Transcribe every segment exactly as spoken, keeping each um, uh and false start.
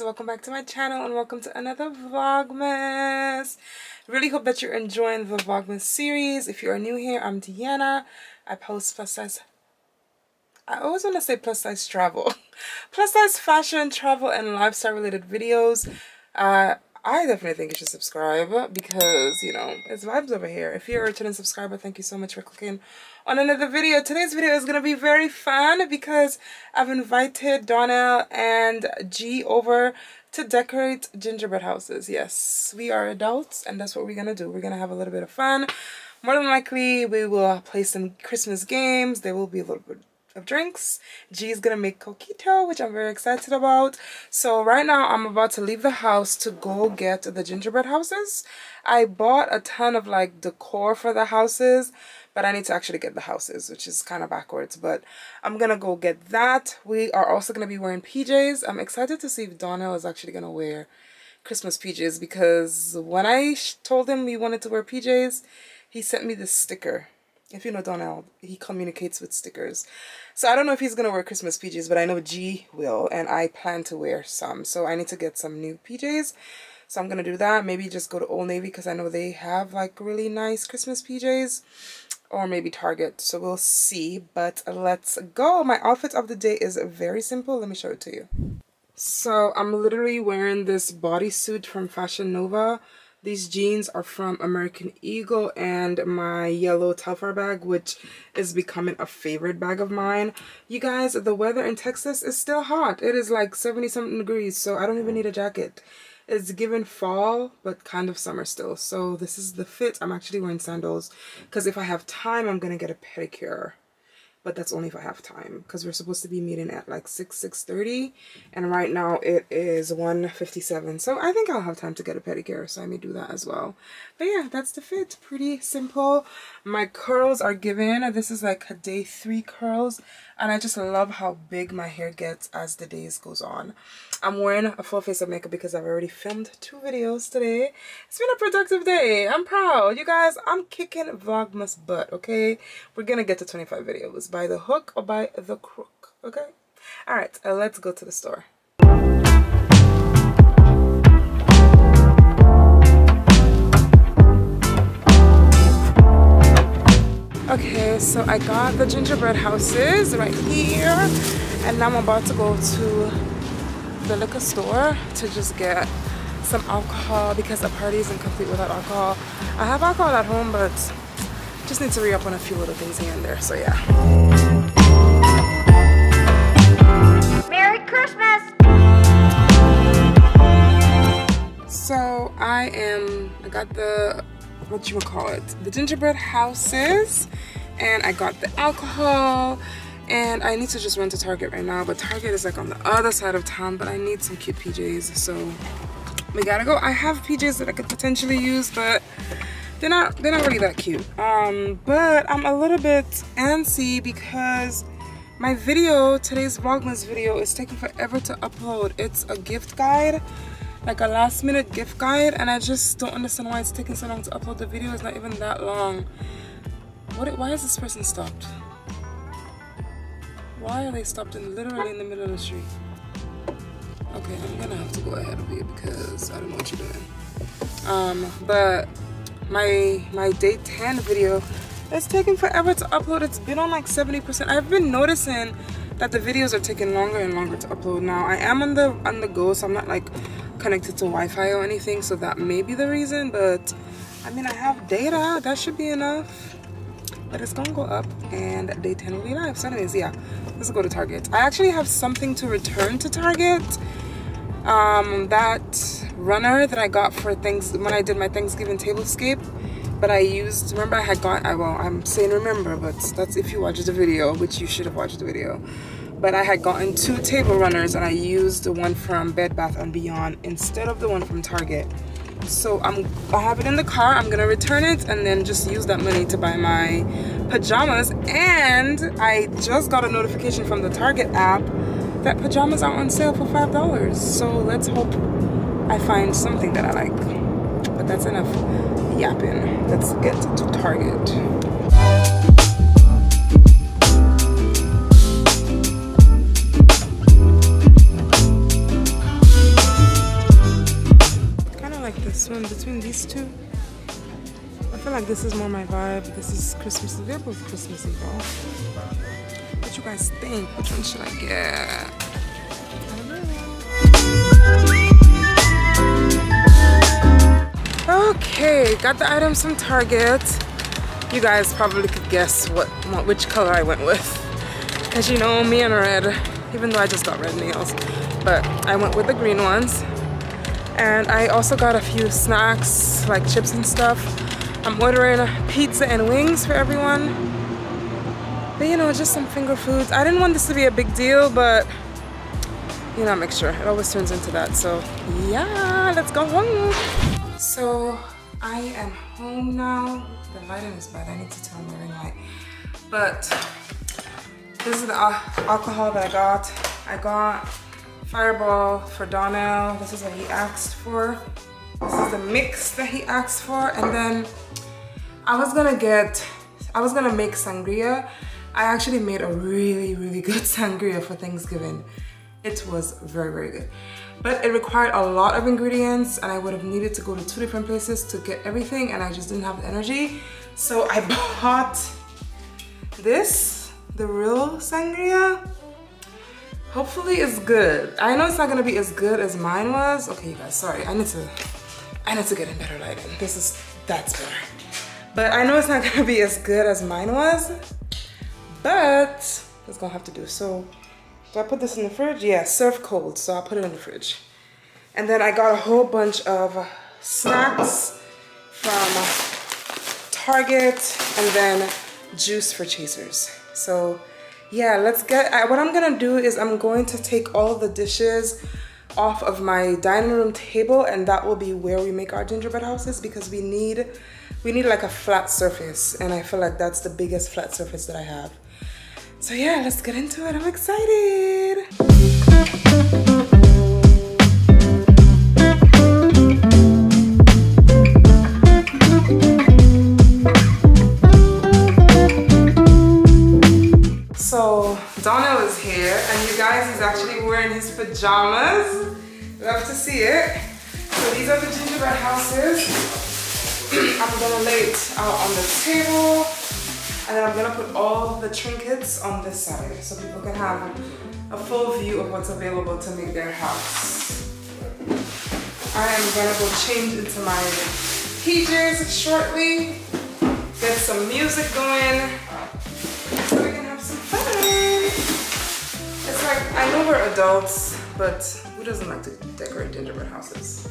guys, welcome back to my channel and welcome to another vlogmas. Really hope that you're enjoying the vlogmas series. If you are new here, I'm Deanna. I post plus size, I always want to say plus size travel, plus size fashion, travel, and lifestyle related videos. uh I definitely think you should subscribe because, you know, it's vibes over here. If you're a returning subscriber, thank you so much for clicking on another video. Today's video is going to be very fun because I've invited Donnell and G over to decorate gingerbread houses. Yes, we are adults and that's what we're going to do. We're going to have a little bit of fun. More than likely, we will play some Christmas games. There will be a little bit of drinks. G is gonna make coquito, which I'm very excited about. So right now I'm about to leave the house to go get the gingerbread houses. I bought a ton of like decor for the houses, but I need to actually get the houses, which is kind of backwards, but I'm gonna go get that. We are also gonna be wearing P Js. I'm excited to see if Donnell is actually gonna wear Christmas P Js, because when I told him we wanted to wear P Js, he sent me this sticker. If you know Donnell, he communicates with stickers. So I don't know if he's going to wear Christmas P Js, but I know G will, and I plan to wear some. So I need to get some new P Js. So I'm going to do that. Maybe just go to Old Navy because I know they have like really nice Christmas P Js. Or maybe Target. So we'll see. But let's go. My outfit of the day is very simple. Let me show it to you. So I'm literally wearing this bodysuit from Fashion Nova. These jeans are from American Eagle and my yellow Telfar bag, which is becoming a favorite bag of mine. You guys, the weather in Texas is still hot. It is like seventy something degrees, so I don't even need a jacket. It's given fall, but kind of summer still. So this is the fit. I'm actually wearing sandals because if I have time, I'm going to get a pedicure. But that's only if I have time because we're supposed to be meeting at like six, six thirty. And right now it is one fifty-seven. So I think I'll have time to get a pedicure. So I may do that as well. But yeah, that's the fit. Pretty simple. My curls are given. This is like a day three curls. And I just love how big my hair gets as the days goes on. I'm wearing a full face of makeup because I've already filmed two videos today. It's been a productive day. I'm proud. You guys, I'm kicking Vlogmas butt, okay? We're going to get to twenty-five videos. By the hook or by the crook, okay? All right, uh, let's go to the store. Okay, so I got the gingerbread houses right here, and now I'm about to go to the liquor store to just get some alcohol because a party isn't complete without alcohol. I have alcohol at home, but just need to re-up on a few little things here and there, so yeah. Merry Christmas! So I am, I got the, what you would call it, the gingerbread houses, and I got the alcohol, and I need to just run to Target right now, but Target is like on the other side of town, but I need some cute P Js, so we gotta go. I have P Js that I could potentially use, but They're not, they're not really that cute. Um, but I'm a little bit antsy because my video, today's Vlogmas video, is taking forever to upload. It's a gift guide, like a last minute gift guide, and I just don't understand why it's taking so long to upload the video. It's not even that long. What, why is this person stopped? Why are they stopped in literally in the middle of the street? Okay, I'm gonna have to go ahead of you because I don't know what you're doing. Um, but my my day ten video, it's taking forever to upload. It's been on like seventy percent. I've been noticing that the videos are taking longer and longer to upload now. I am on the on the go, so I'm not like connected to Wi-Fi or anything, so that may be the reason, but I mean, I have data that should be enough. But it's gonna go up and day ten will be live. So anyways, yeah, let's go to Target. I actually have something to return to Target. Um, that runner that I got for things when I did my Thanksgiving tablescape, but I used, remember I had got, I well, I'm saying remember, but that's if you watched the video, which you should have watched the video, but I had gotten two table runners and I used the one from Bed Bath and Beyond instead of the one from Target. So I'm, I have it in the car. I'm gonna return it and then just use that money to buy my pajamas. And I just got a notification from the Target app that pajamas are on sale for five dollars. So let's hope I find something that I like. But that's enough yapping. Let's get to Target. in between these two. I feel like this is more my vibe. This is Christmassy. They're both Christmassy, though. What you guys think? Which one should I get? I don't know. Okay, got the items from Target. You guys probably could guess what, what which color I went with. Because you know, me and red, even though I just got red nails. But I went with the green ones. And I also got a few snacks, like chips and stuff. I'm ordering pizza and wings for everyone. But you know, just some finger foods. I didn't want this to be a big deal, but you know, make sure. It always turns into that. So yeah, let's go home. So I am home now. The lighting is bad. I need to turn my ring light. But this is the alcohol that I got. I got Fireball for Donnell. This is what he asked for. This is the mix that he asked for. And then I was gonna get, I was gonna make sangria. I actually made a really, really good sangria for Thanksgiving. It was very, very good. But it required a lot of ingredients and I would have needed to go to two different places to get everything and I just didn't have the energy. So I bought this, the real sangria. Hopefully it's good. I know it's not gonna be as good as mine was. Okay, you guys, sorry. I need to, I need to get in better lighting. This is, that's better. But I know it's not gonna be as good as mine was, but it's gonna have to do. So, do I put this in the fridge? Yeah, serve cold, so I'll put it in the fridge. And then I got a whole bunch of snacks from Target and then juice for Chasers. So, yeah, let's get, I, what I'm gonna do is I'm going to take all the dishes off of my dining room table and that will be where we make our gingerbread houses because we need, we need like a flat surface and I feel like that's the biggest flat surface that I have. So yeah, let's get into it, I'm excited! So Donnell is here and you guys, he's actually wearing his pajamas. Love to see it. So these are the gingerbread houses. I'm gonna lay it out on the table and then I'm gonna put all the trinkets on this side so people can have a full view of what's available to make their house. I am gonna go change into my P Js shortly, get some music going. It's like, I know we're adults, but who doesn't like to decorate gingerbread houses?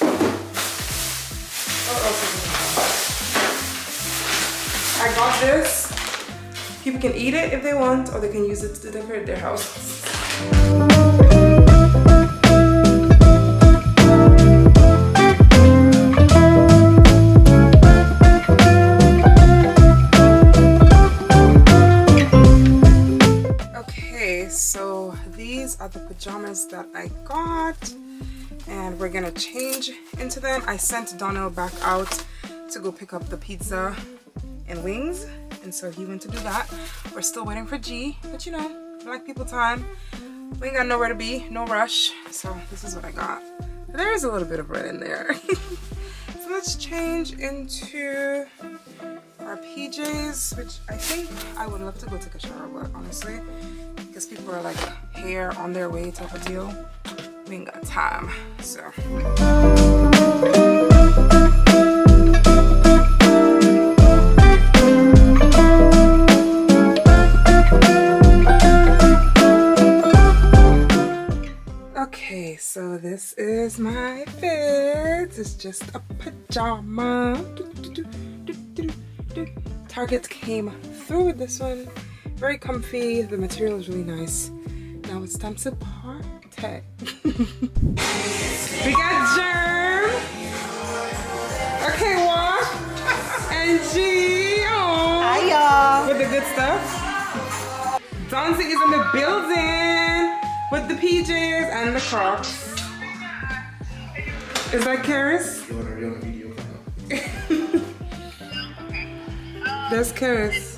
What else is in the house? I got this. People can eat it if they want, or they can use it to decorate their houses. The pajamas that I got and we're gonna change into them. I sent Donnell back out to go pick up the pizza and wings and so he went to do that. We're still waiting for G, but you know, black people time. We ain't got nowhere to be, no rush. So this is what I got. There is a little bit of red in there. So let's change into our P Js, which I think I would love to go take a shower with, honestly. Because people are like hair on their way type of deal. We ain't got time, so. Okay, so this is my fit. It's just a pajama. Target came through with this one. Very comfy, the material is really nice. Now it's time to party. We got Germ. Okay, Walk. And G. Oh. Hi, y'all. With the good stuff. Donzie is in the building with the P Js and the Crocs. Is that Karis? That's Karis.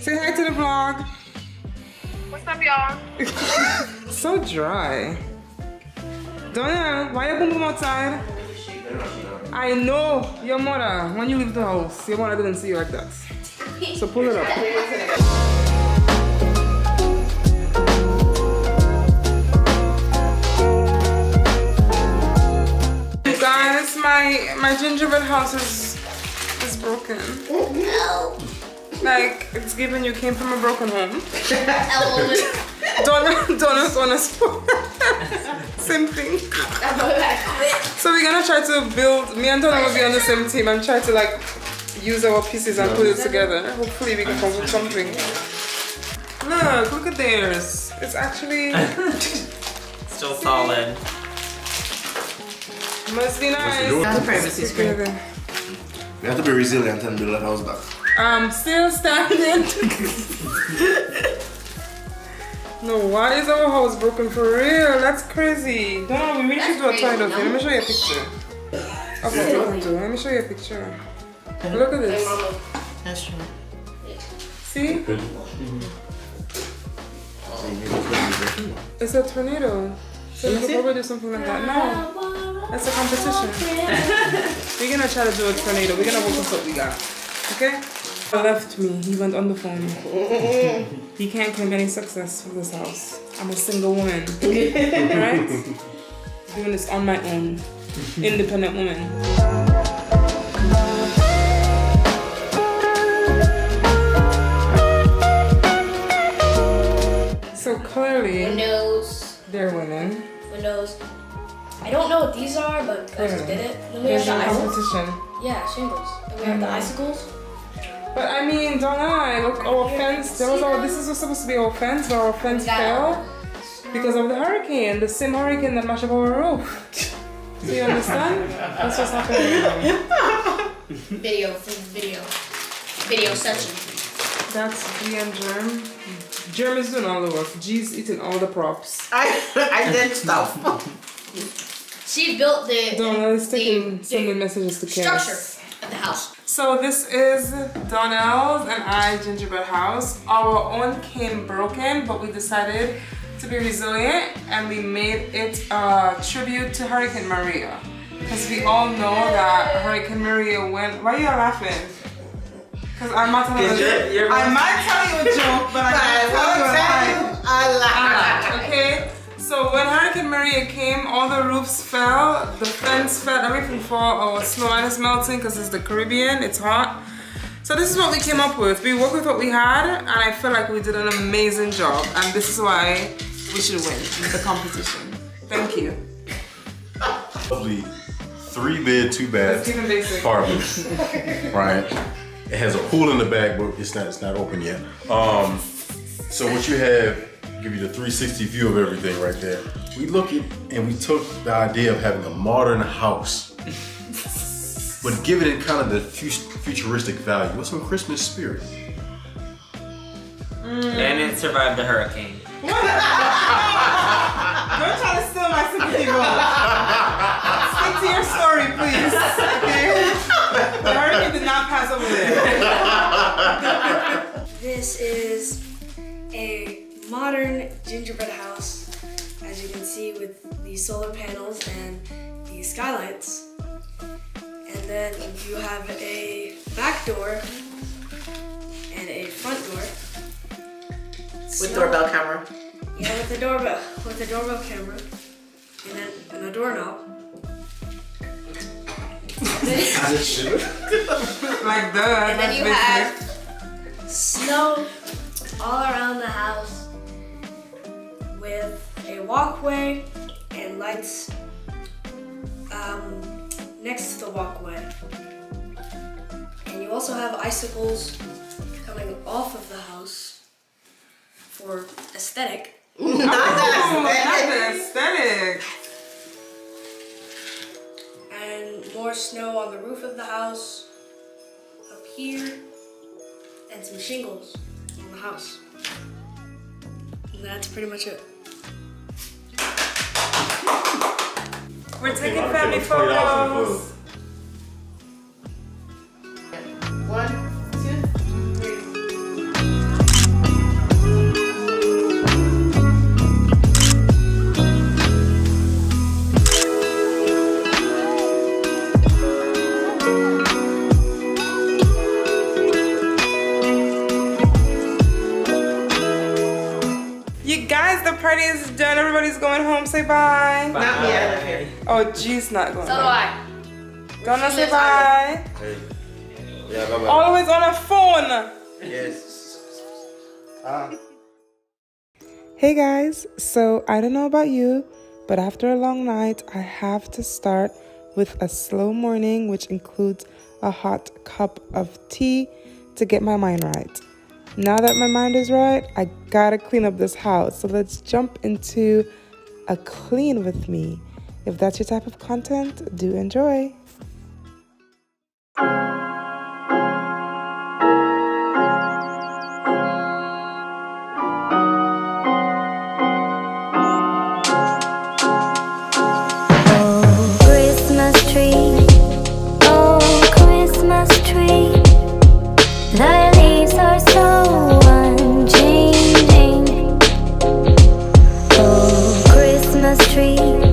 Say hi to the vlog. What's up, y'all? So dry. Donna, why you boom boom outside? I know your mother, when you leave the house, your mother didn't see you like that. So pull it up. My my gingerbread house is is broken. No. Like it's given you came from a broken home. Donna Donna's on a spot. Same thing. So we're gonna try to build. Me and Donna will be on the same team and try to like use our pieces and put it together. Hopefully we can come up with something. Look, look at theirs. It's actually still solid. Must be nice. You have, have to be resilient and build a house back. I'm still standing. No, why is our house broken for real? That's crazy. No, we should do a tide of it. Let me show you a picture. Okay, yeah. Let me show you a picture. Look at this. That's true. See? It's a tornado. So we could probably do something like that. No. That's a competition. We're gonna try to do a tornado. We're gonna work with what we got. Okay? He left me. He went on the phone. He can't claim any success for this house. I'm a single woman. Right? Doing this on my own. Independent woman. So clearly, windows. They're women. Windows. I don't know what these are, but I just did it. Then we have the icicles. Yeah, shingles. Then we have the icicles. But I mean, Donna, look, our fence, there was our, this is supposed to be our fence, but our fence fell because of the hurricane, the same hurricane that mashed up our roof. Do you understand? That's what's happening. Video, video, video session. That's me and Germ. Germ is doing all the work. G's eating all the props. I, I did stuff. She built the, Donna the, taking, the, sending messages to structure of the house. So this is Donnell's and I gingerbread house. Our own came broken, but we decided to be resilient and we made it a tribute to Hurricane Maria. Because we all know that Hurricane Maria went... Why are you laughing? Because I might tell you a joke. I might tell you a joke, but I can't tell you a lie. I lied. Okay? So when Hurricane Maria came, all the roofs fell, the fence fell, everything fell, our snow and it's melting because it's the Caribbean, it's hot. So this is what we came up with. We worked with what we had and I feel like we did an amazing job and this is why we should win the competition. Thank you. Lovely three bed, two bath apartment, right? It has a pool in the back, but it's not, it's not open yet. Um, so what you have, give you the three sixty view of everything right there. We look at and we took the idea of having a modern house, but giving it kind of the futuristic value. What's some Christmas spirit? Mm. And it survived the hurricane. What? Don't try to steal my sympathy, bro. Stick to your story, please. Okay? The hurricane did not pass over there. This is a modern gingerbread house, as you can see, with the solar panels and the skylights. And then you have a back door and a front door. With so, doorbell camera. Yeah, with the doorbell, with the doorbell camera, and then and a doorknob. Like that. And then you have snow all around the house, with a walkway and lights um, next to the walkway. And you also have icicles coming off of the house for aesthetic. Not the aesthetic! And more snow on the roof of the house, up here, and some shingles on the house. And that's pretty much it. We're taking family photos. One, two, three. everybody's going home. Say bye. Bye. Not me, I live here. Oh, G's not going. So do I. Donna, say bye. Hey. Yeah, bye bye. Always on a phone. Yes. Ah. Hey guys, so I don't know about you, but after a long night, I have to start with a slow morning, which includes a hot cup of tea to get my mind right. Now that my mind is right, I gotta clean up this house. So let's jump into a clean with me. If that's your type of content, do enjoy. Tree.